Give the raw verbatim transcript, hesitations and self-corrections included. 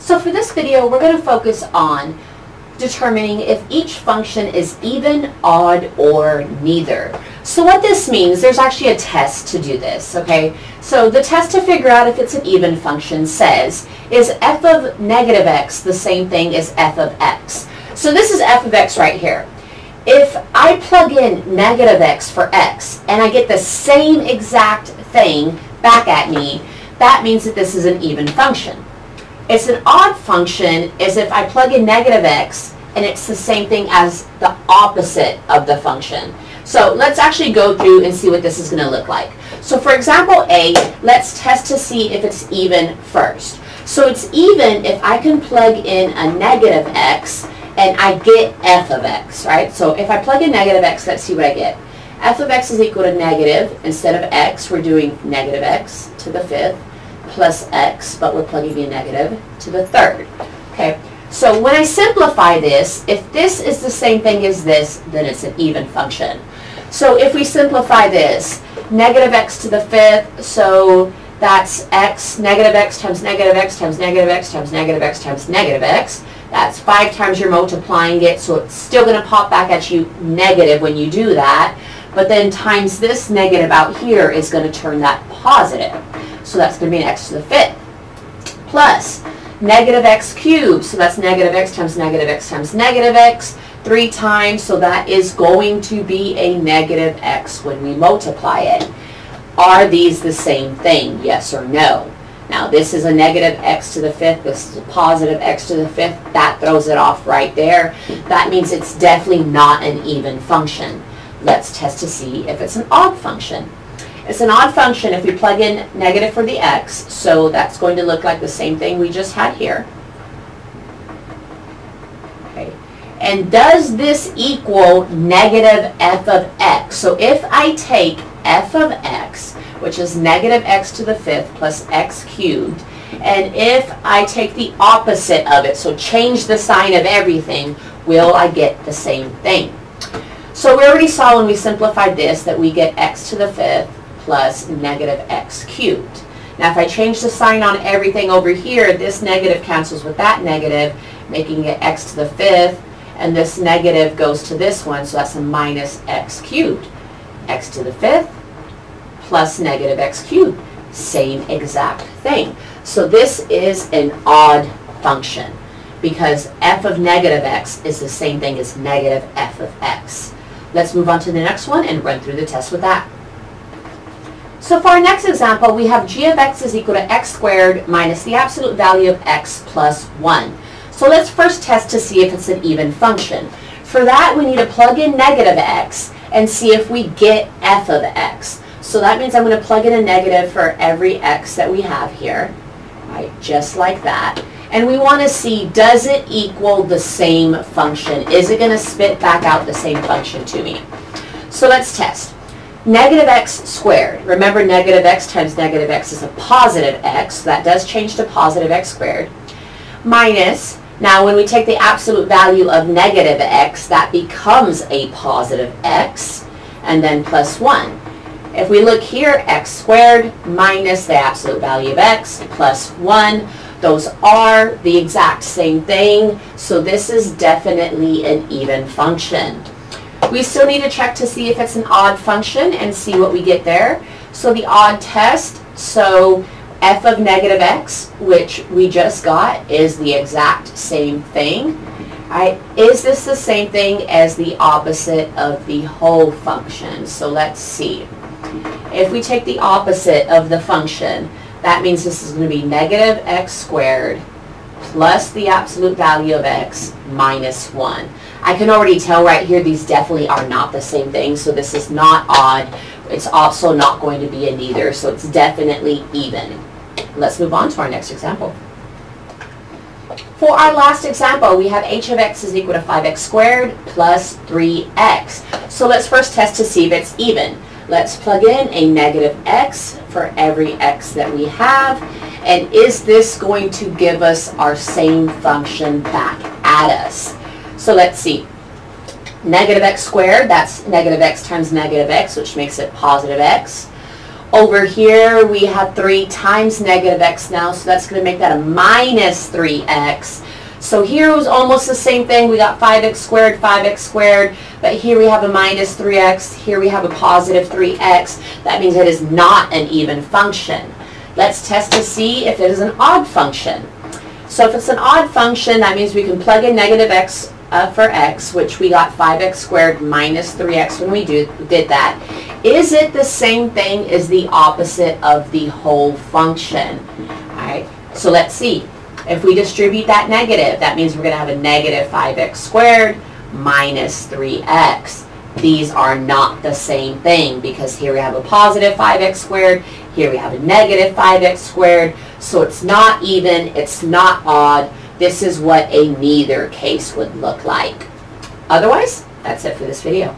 So for this video, we're going to focus on determining if each function is even, odd, or neither. So what this means, there's actually a test to do this, okay? So the test to figure out if it's an even function says, is f of negative x the same thing as f of x? So this is f of x right here. If I plug in negative x for x, and I get the same exact thing back at me, that means that this is an even function. It's an odd function is if I plug in negative x and it's the same thing as the opposite of the function. So let's actually go through and see what this is going to look like. So for example A, let's test to see if it's even first. So it's even if I can plug in a negative x and I get f of x, right? So if I plug in negative x, let's see what I get. F of x is equal to negative, instead of x, we're doing negative x to the fifth. Plus x, but we're plugging in negative to the third. Okay, so when I simplify this, if this is the same thing as this, then it's an even function. So if we simplify this, negative x to the fifth, so that's x, negative x times negative x times negative x times negative x times negative x. That's five times you're multiplying it, so it's still going to pop back at you negative when you do that, but then times this negative out here is going to turn that positive. So that's going to be an x to the fifth, plus negative x cubed, so that's negative x times negative x times negative x, three times, so that is going to be a negative x when we multiply it. Are these the same thing, yes or no? Now this is a negative x to the fifth, this is a positive x to the fifth, that throws it off right there. That means it's definitely not an even function. Let's test to see if it's an odd function. It's an odd function if we plug in negative for the x, so that's going to look like the same thing we just had here. Okay. And does this equal negative f of x? So if I take f of x, which is negative x to the fifth plus x cubed, and if I take the opposite of it, so change the sign of everything, will I get the same thing? So we already saw when we simplified this that we get x to the fifth plus negative x cubed. Now if I change the sign on everything over here, this negative cancels with that negative, making it x to the fifth, and this negative goes to this one, so that's a minus x cubed. X to the fifth plus negative x cubed. Same exact thing. So this is an odd function because f of negative x is the same thing as negative f of x. Let's move on to the next one and run through the test with that. So for our next example, we have g of x is equal to x squared minus the absolute value of x plus one. So let's first test to see if it's an even function. For that, we need to plug in negative x and see if we get f of x. So that means I'm going to plug in a negative for every x that we have here, right? Just like that. And we want to see, does it equal the same function? Is it going to spit back out the same function to me? So let's test. Negative x squared. Remember, negative x times negative x is a positive x, so that does change to positive x squared. Minus, now when we take the absolute value of negative x, that becomes a positive x, and then plus one. If we look here, x squared minus the absolute value of x plus one. Those are the exact same thing, so this is definitely an even function. We still need to check to see if it's an odd function and see what we get there. So the odd test, so f of negative x, which we just got, is the exact same thing. Right? Is this the same thing as the opposite of the whole function? So let's see. If we take the opposite of the function, that means this is going to be negative x squared plus the absolute value of x minus one. I can already tell right here these definitely are not the same thing, so this is not odd. It's also not going to be a neither, so it's definitely even. Let's move on to our next example. For our last example, we have h of x is equal to five x squared plus three x. So let's first test to see if it's even. Let's plug in a negative x for every x that we have, and is this going to give us our same function back at us? So let's see. Negative x squared, that's negative x times negative x, which makes it positive x. Over here we have three times negative x now, so that's going to make that a minus three x. So here was almost the same thing. We got five x squared, five x squared, but here we have a minus three x, here we have a positive three x. That means it is not an even function. Let's test to see if it is an odd function. So if it's an odd function, that means we can plug in negative x uh, for x, which we got five x squared minus three x when we do, did that. Is it the same thing as the opposite of the whole function? All right, so let's see. If we distribute that negative, that means we're going to have a negative five x squared minus three x. These are not the same thing, because here we have a positive five x squared, here we have a negative five x squared, so it's not even, it's not odd. This is what a neither case would look like. Otherwise, that's it for this video.